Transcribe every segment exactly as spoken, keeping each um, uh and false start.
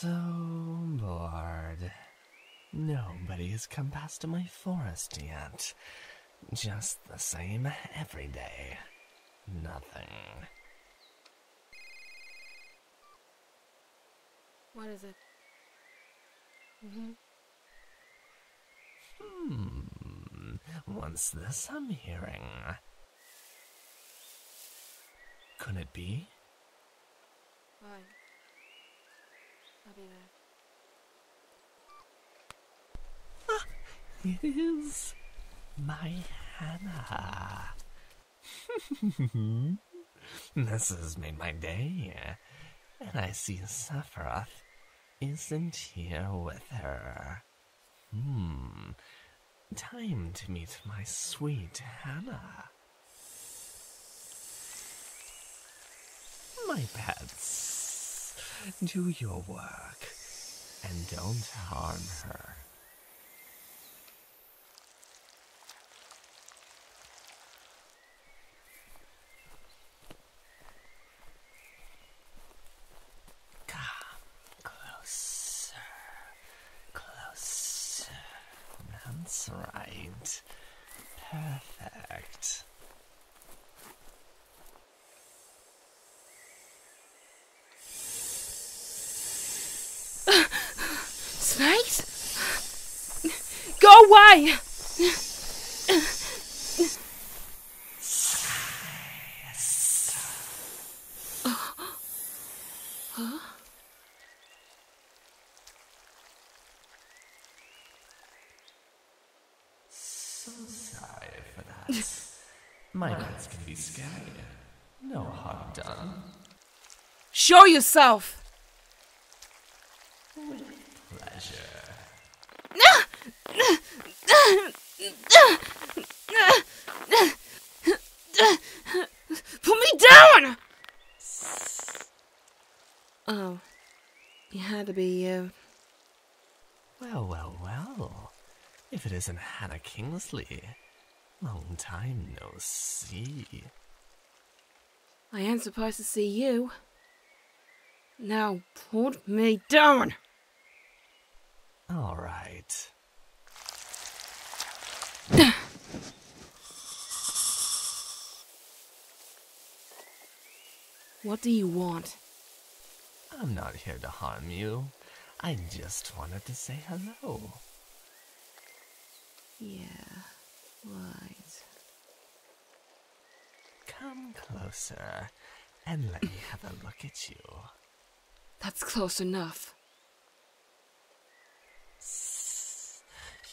so bored. Nobody has come past my forest yet. Just the same every day. Nothing. What is it? Mm-hmm. Hmm. What's this I'm hearing? Could it be? Fine. I'll be there. Ah, it is my Hannah. This has made my day. And I see Sephiroth isn't here with her. Hmm. Time to meet my sweet Hannah. My pets, do your work and don't harm her. Right. Perfect. Uh, snakes? Go away! My pets can be scary. No harm done. Show yourself! With pleasure. Put me down! Oh. It had to be you. Uh... Well, well, well. If it isn't Hannah Kingsley. Long time no see. I am supposed to see you. Now put me down! All right. What do you want? I'm not here to harm you. I just wanted to say hello. Yeah. Right. Come closer, and let me have a look at you. That's close enough.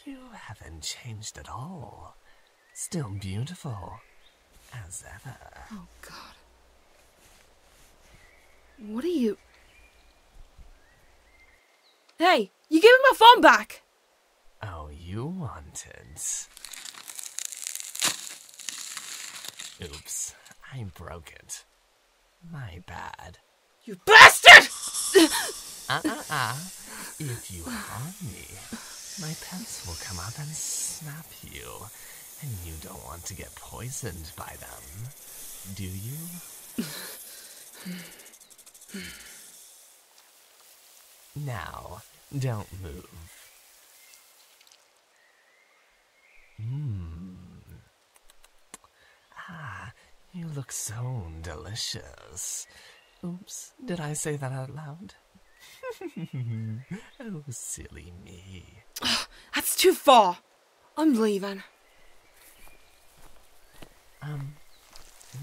You haven't changed at all. Still beautiful, as ever. Oh, God. What are you... Hey, you gave me my phone back! Oh, you wanted... Oops, I broke it. My bad. You bastard! Uh uh uh. If you harm me, my pets will come up and snap you, and you don't want to get poisoned by them, do you? Now, don't move. Hmm. Ah, you look so delicious. Oops, did I say that out loud? Oh, silly me. Oh, that's too far. I'm leaving. Um,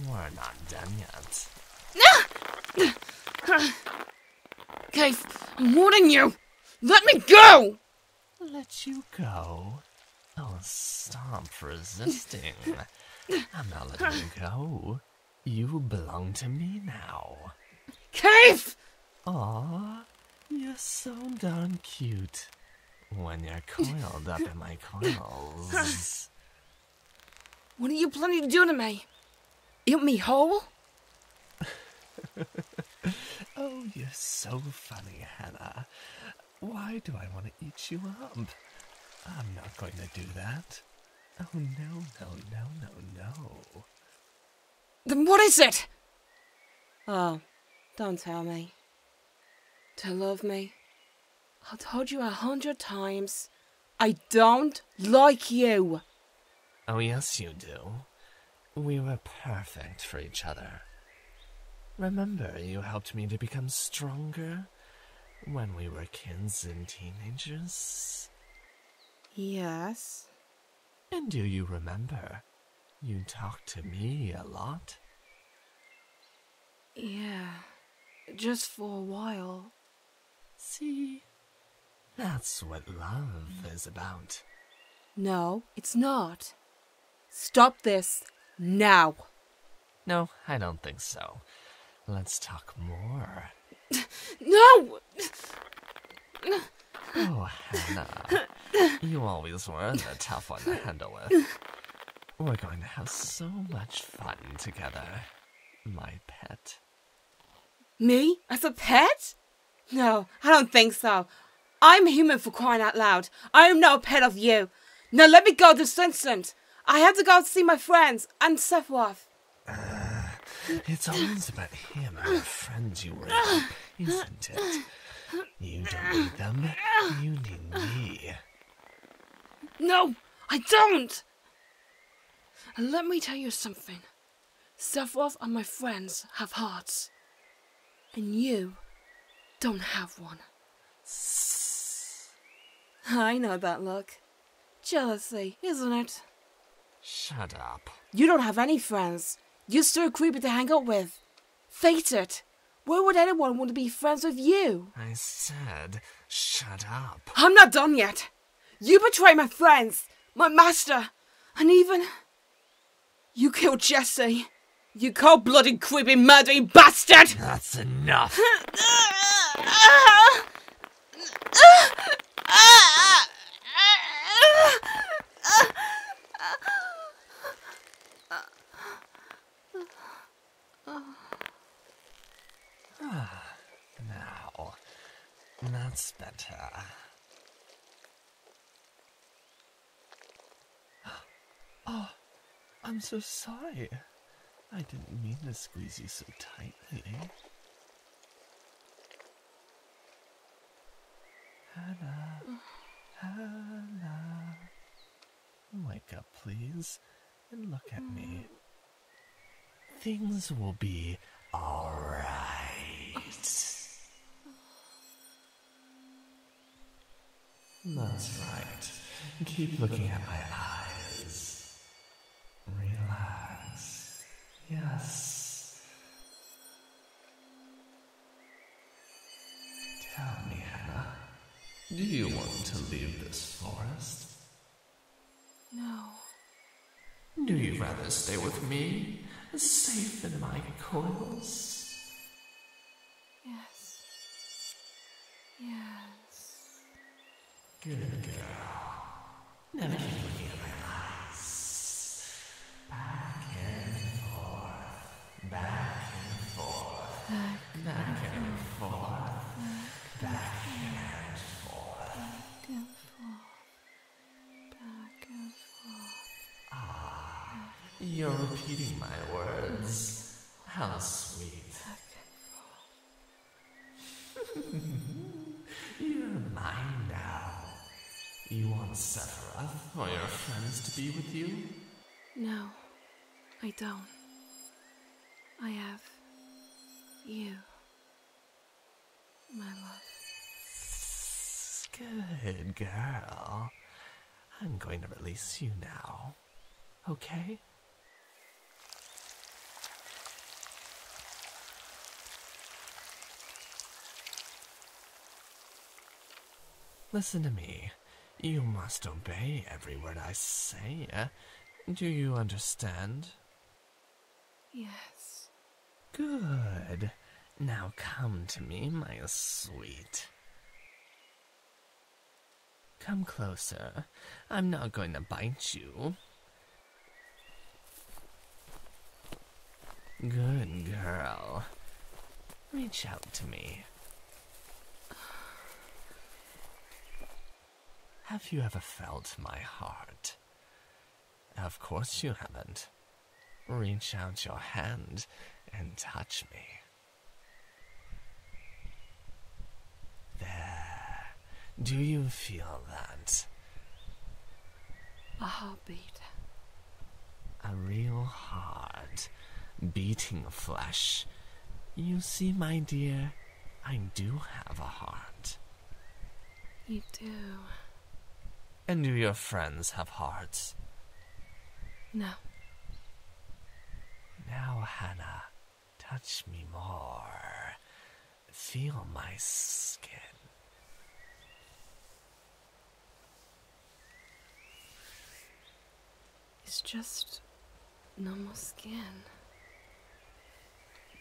we're not done yet. Okay, I'm warning you. Let me go. Let you go? Oh, stop resisting. I'm not letting you go. You belong to me now. Keith! Aw, you're so darn cute. When you're coiled up in my coils. What are you planning to do to me? Eat me whole? Oh, you're so funny, Hannah. Why do I want to eat you up? I'm not going to do that. Oh, no, no, no, no, no. Then what is it? Oh, don't tell me. To love me, I told you a hundred times. I don't like you. Oh, yes, you do. We were perfect for each other. Remember, you helped me to become stronger when we were kids and teenagers? Yes. And do you remember? You talked to me a lot. Yeah, just for a while. See? That's what love is about. No, it's not. Stop this now. No, I don't think so. Let's talk more. No! Oh, Hannah. You always were the tough one to handle with. We're going to have so much fun together, my pet. Me? As a pet? No, I don't think so. I'm human, for crying out loud. I am not a pet of you. Now let me go this instant. I have to go see my friends and Sephiroth. Uh, it's always about him and the friends you worry about, isn't it? You don't need them. You need me. No, I don't. And let me tell you something. Sephiroth and my friends have hearts. And you don't have one. I know that look. Jealousy, isn't it? Shut up. You don't have any friends. You're still creepy to hang out with. Fate it. Why would anyone want to be friends with you? I said, shut up. I'm not done yet. You betrayed my friends, my master, and even... You killed Jesse. You cold-blooded, creepy, murdering bastard! That's enough. Now, that's better. Oh, I'm so sorry. I didn't mean to squeeze you so tightly. Hannah, Hannah, wake up, please, and look at me. Things will be all right. That's right. Keep looking at my eyes. Relax. Yes. Tell me, Hannah, do you want to leave this forest? No. Do you rather stay with me, safe in my coils? Yes. Yeah. Good girl. Never keep looking at my eyes. Back and forth. Back and forth. Back and forth. Back and forth. Back and forth. Back and forth. Ah, you're repeating my words. How sweet. Back and forth. You're mine now. You want Sephiroth or your friends to be with you? No, I don't. I have you, my love. Good girl. I'm going to release you now, okay? Listen to me. You must obey every word I say. Do you understand? Yes. Good. Now come to me, my sweet. Come closer. I'm not going to bite you. Good girl. Reach out to me. Have you ever felt my heart? Of course you haven't. Reach out your hand and touch me. There. Do you feel that? A heartbeat. A real heart. Beating flesh. You see, my dear, I do have a heart. You do. And do your friends have hearts? No. Now, Hannah, touch me more. Feel my skin. It's just normal skin.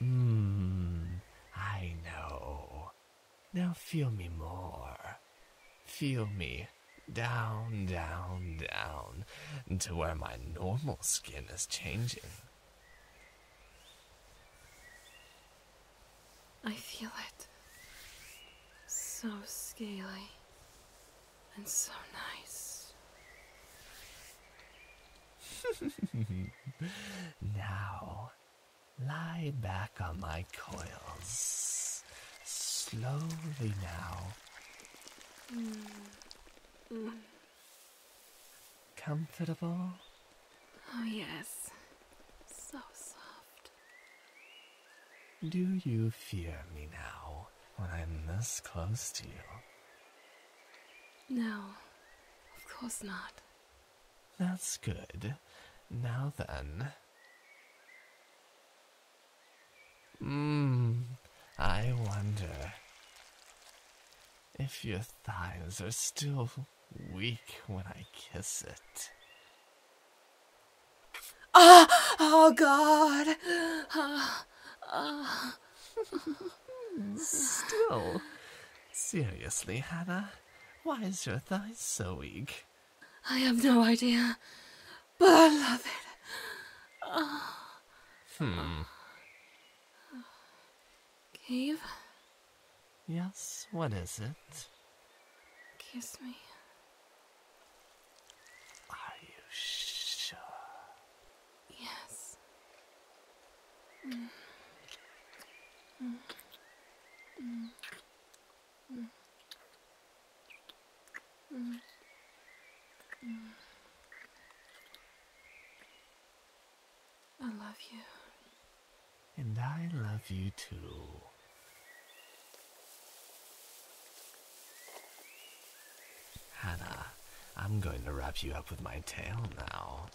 Mmm, I know. Now feel me more. Feel me down, down, down, to where my normal skin is changing. I feel it. So scaly and so nice. Now, lie back on my coils. Slowly now. Mm. Mm. Comfortable? Oh, yes. So soft. Do you fear me now, when I'm this close to you? No, of course not. That's good. Now then. Mmm, I wonder if your thighs are still weak when I kiss it. Ah! Oh, God! Ah! Still? Seriously, Hannah? Why is your thigh so weak? I have no idea, but I love it. Oh. Hmm. Cave? Yes, what is it? Kiss me. Are you sure? Yes. Mm. Mm. Mm. Mm. Mm. Mm. I love you. And I love you too. Hannah, I'm going to wrap you up with my tail now.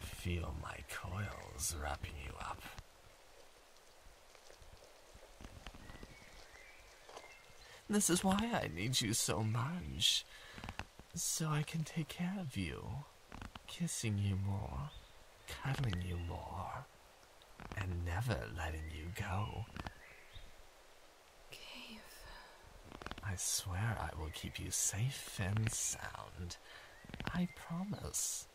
Feel my coils wrapping you up. This is why I need you so much, so I can take care of you, kissing you more, cuddling you more, and never letting you go. Keith. I swear I will keep you safe and sound. I promise.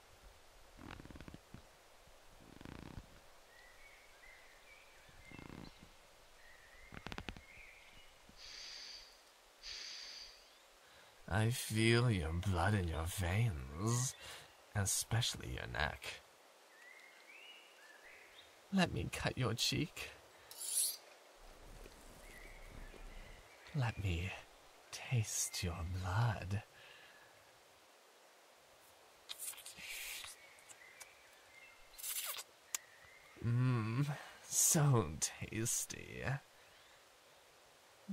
I feel your blood in your veins, especially your neck. Let me cut your cheek. Let me taste your blood. Mmm, so tasty.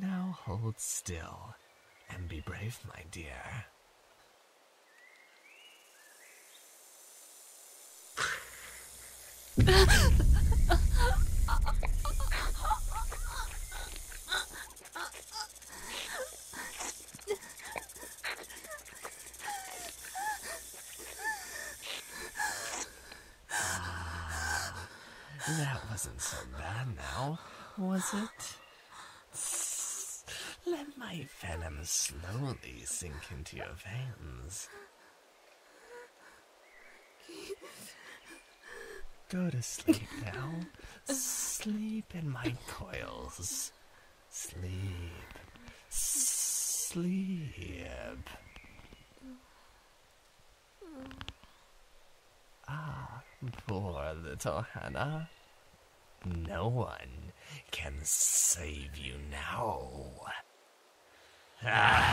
Now hold still. And be brave, my dear. Ah, that wasn't so bad now, was it? Let my venom slowly sink into your veins. Go to sleep now. Sleep in my coils. Sleep. Sleep. Ah, poor little Hannah. No one can save you now. Ah.